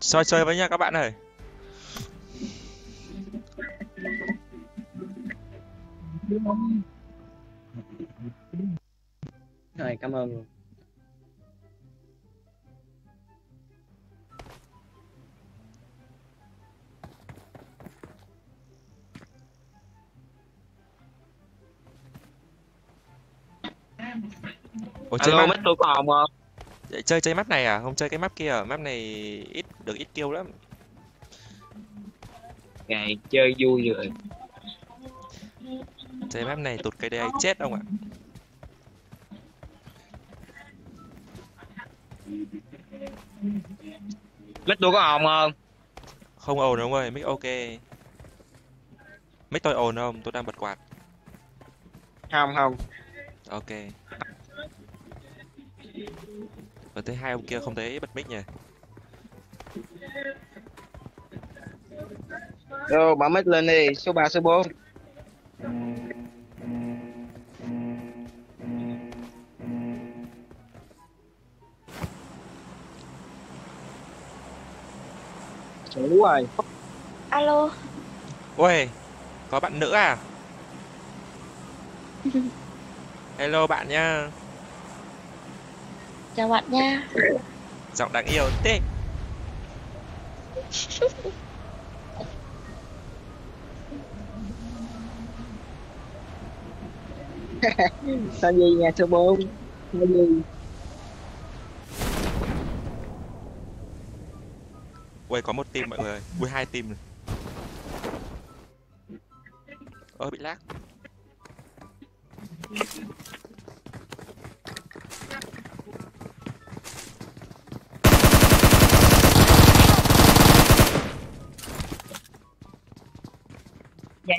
Soi chơi với nha các bạn ơi. Rồi, cảm ơn. Ủa, alo, map tôi có hồng không? Chơi chơi map này à? Không chơi cái map kia à? Map này ít được ít kill lắm. Ngày chơi vui rồi. Chơi map này tụt cái đây chết không ạ? Mic tôi có ồn không? Không ồn đúng rồi, mic ok. Mic tôi ồn không? Tôi đang bật quạt. Không không. Ok. Và thấy hai ông kia không thấy bật mic nhỉ? Đâu, bấm mic lên đi, số 3 số 4. Đúng rồi. Alo. Ôi, có bạn nữ à? Hello bạn nha. Chào bạn nha. Giọng đáng yêu thế. Sao gì nhà số 4? Sao gì? Ui, có một team mọi người. Ui, hai team này. Ôi, bị lag. Dặn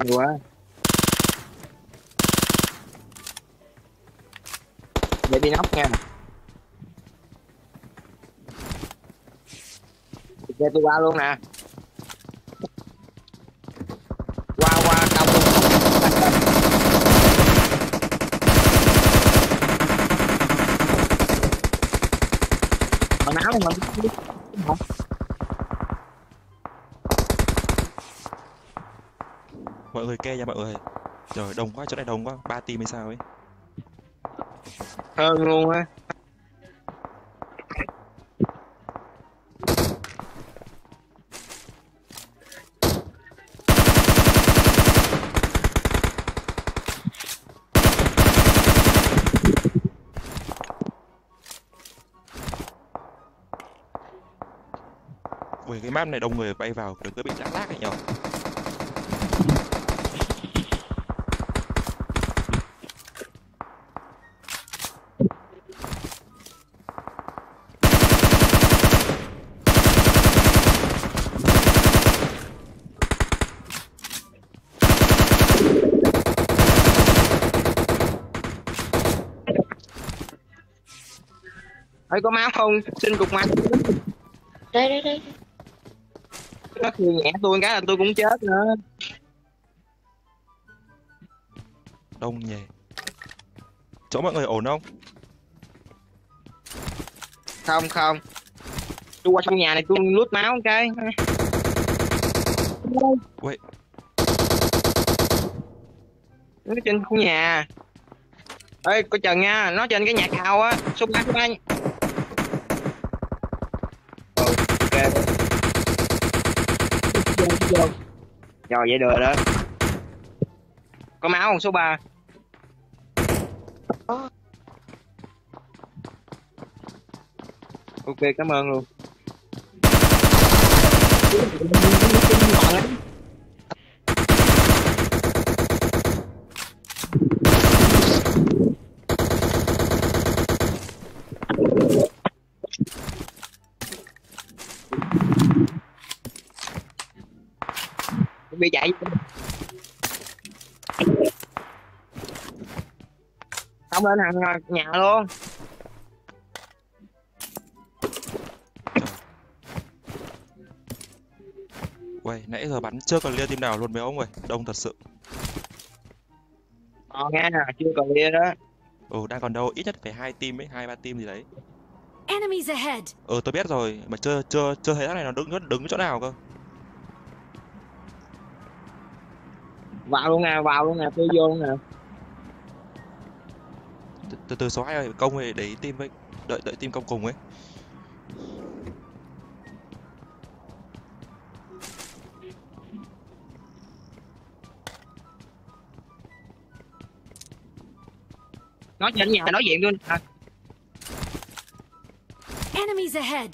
Hay quá. Để đi nóc nha. Để tôi qua luôn nè. Qua cao luôn. Còn áo mình không? Mọi người kê nha mọi người. Trời, đông quá, chỗ này đông quá, 3 team hay sao ấy. Hơn luôn á. Ui, cái map này đông người bay vào đừng có bị lắc lác ấy nhở. Ê, có máu không? Xin cục máu. Đây. Nó cười nhẹ tôi cái là tôi cũng chết nữa. Đông nhỉ. Chỗ mọi người ổn không? Không. Tôi qua trong nhà này tôi lút máu cái. Quậy. Nó trên khu nhà. Ê, coi chừng nha, nó trên cái nhà cao á, số 3. Rồi vậy được đó. Có máu không số 3? Ok, cảm ơn luôn. bị chạy. Không lên hàng nhà luôn. Uầy, nãy giờ bắn chưa còn lia team nào luôn mấy ông ơi, đông thật sự. Ờ nghe nè, chưa còn lia đó. Ừ, đang còn đâu, ít nhất phải 2 team ấy, 2-3 team gì đấy. Ừ, tôi biết rồi, mà chưa thấy thằng này nó đứng chỗ nào cơ. Vào luôn nè, tôi vô luôn nè. Từ số 2 ơi, công thì để team với đợi team công cùng ấy. Nói trên nhà nói diện luôn. Enemies ahead.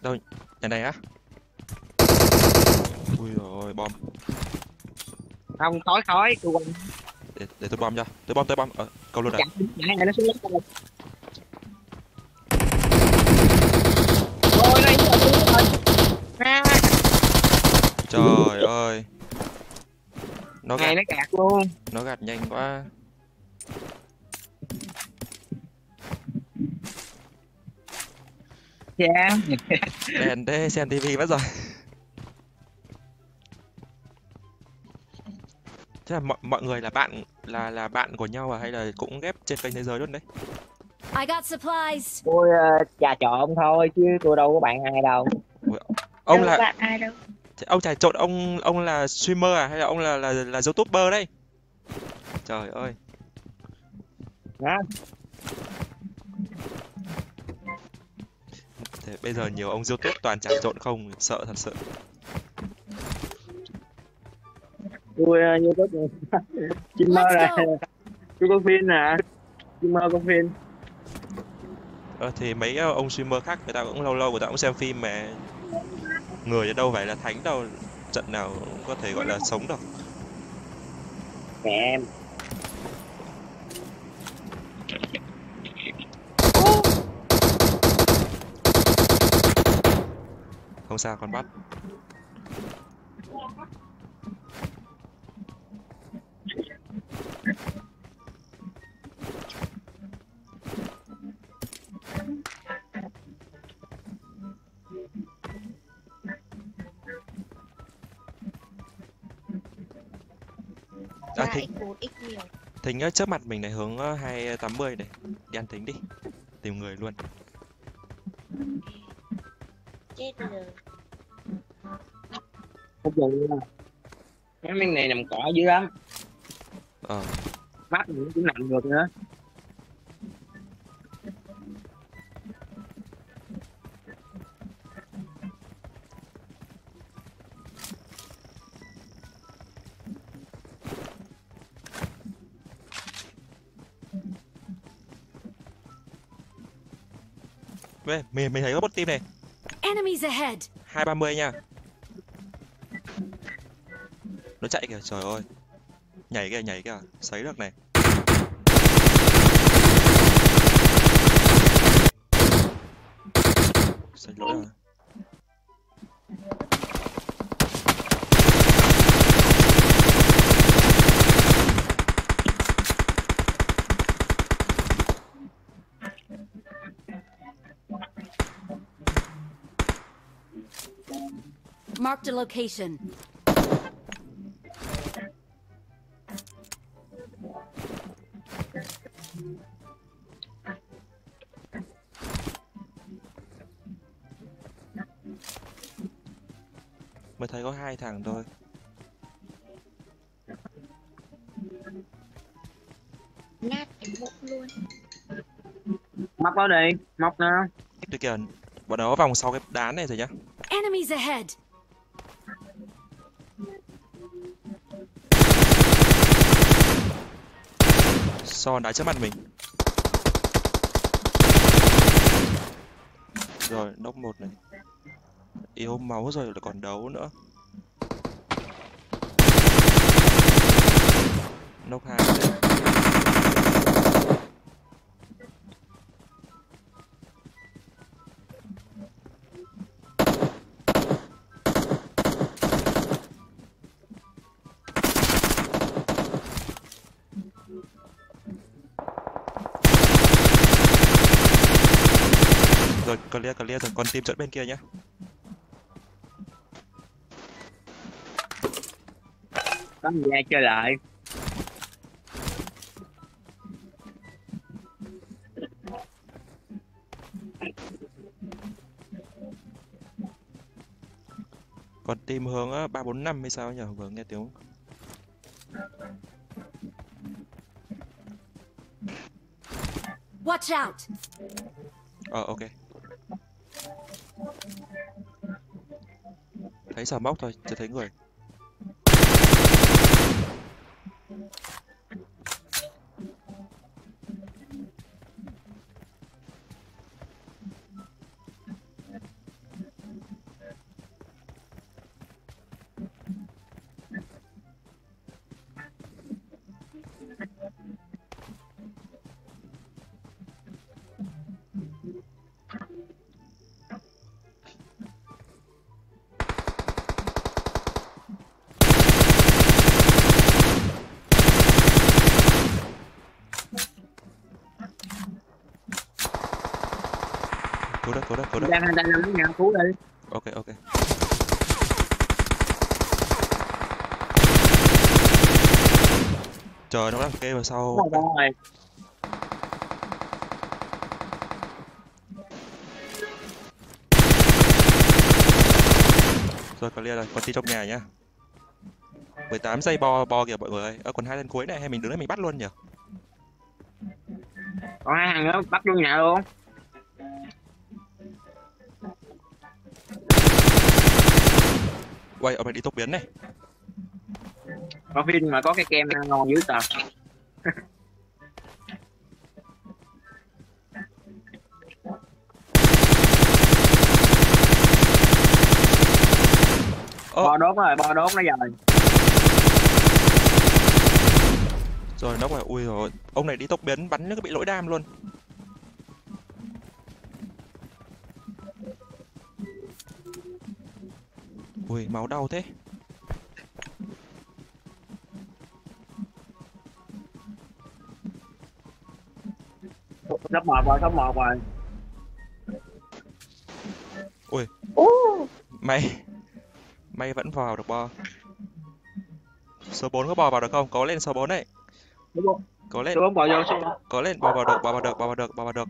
Đâu? Nhà này á? Ui rồi bom. Không tối khói tôi quên. Để tôi bom cho. Tôi bom. Câu luôn này. Dạ, nó xuống lắm. Trời ơi. Nó gạt luôn. Nó gạt nhanh quá. Yeah. Đèn thế xem tivi mất rồi. Thế là mọi người là bạn là bạn của nhau à hay là cũng ghép trên kênh thế giới luôn đấy? I got supplies. Tôi trà trộn thôi chứ tôi đâu có bạn ai đâu. Ông là bạn ai đâu. Ông trà trộn, ông là streamer à hay là ông là youtuber đấy? Trời ơi. Đó. Thế bây giờ nhiều ông YouTube toàn trà trộn không, sợ thật sự. Tôi YouTube streamer là tôi có phim nè, streamer có phim. Thì mấy ông streamer khác người ta cũng lâu lâu xem phim mà. Người ở đâu phải là thánh đâu, trận nào cũng có thể gọi là sống được. Em. Không sao, còn bắt. Thính trước mặt mình này, hướng 280 này. Đi ăn Thính đi. Tìm người luôn. Chết rồi. Không được đâu. Cái miếng này nằm cỏ dữ lắm. Mắt mình cũng nằm được nữa. Mình thấy có bot team này. 230 nha. Nó chạy kìa, trời ơi. Nhảy kìa, sấy được này. Sấy lỗi rồi. Mark the location. Mới thấy có 2 thằng thôi. Nát cái mốc luôn. Móc nó đi, móc nó. Tôi kìa, bọn nó vòng sau cái đán này rồi nhá. Enemies ahead. Son đá trước mặt mình. Rồi, knock 1 này. Yếu máu rồi còn đấu nữa. Nóc 2 đấy. Rồi, clear rồi, còn tìm trận bên kia nhé. Con ra chơi lại. Còn tìm hướng 345 hay sao nhỉ? Vừa nghe tiếng. Watch out. Ok. Thấy xà móc thôi, chưa thấy người. Cứu đó. Đang nhà cứu đi. Ok. Trời nó đang kê vào sau. Rồi. Rồi clear rồi, còn tí trong nhà nhá. 18 giây bo kìa mọi người. Còn hai lần cuối này hay mình đứng đây mình bắt luôn nhỉ? Còn hai thằng nữa bắt luôn nhà luôn. Quay, mày đi tốc biến này. Có phim mà có cái kem đang ngon dưới tờ. Bo đốt nó rồi. Rồi nó phải, ui rồi. Ông này đi tốc biến bắn nó bị lỗi đam luôn. Ui, máu đau thế. Sắp mệt rồi. Ui. Mày vẫn vào được bo. Số 4 có bò vào được không? Có lên số 4 đấy. Có lên. Có lên bò vào được.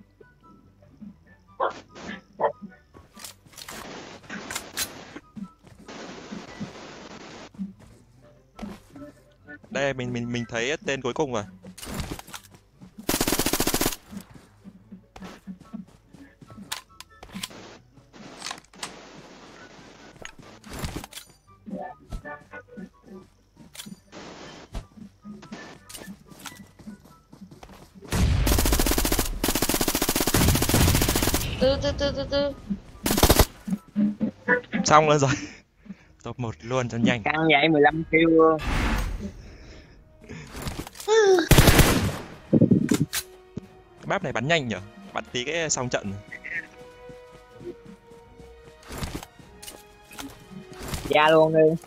Đây mình thấy tên cuối cùng rồi. Từ. Xong rồi. Top 1 luôn cho nhanh. Căng vậy 15 kill luôn. Map này bắn nhanh nhở, bắn tí cái xong trận. Ra luôn đi.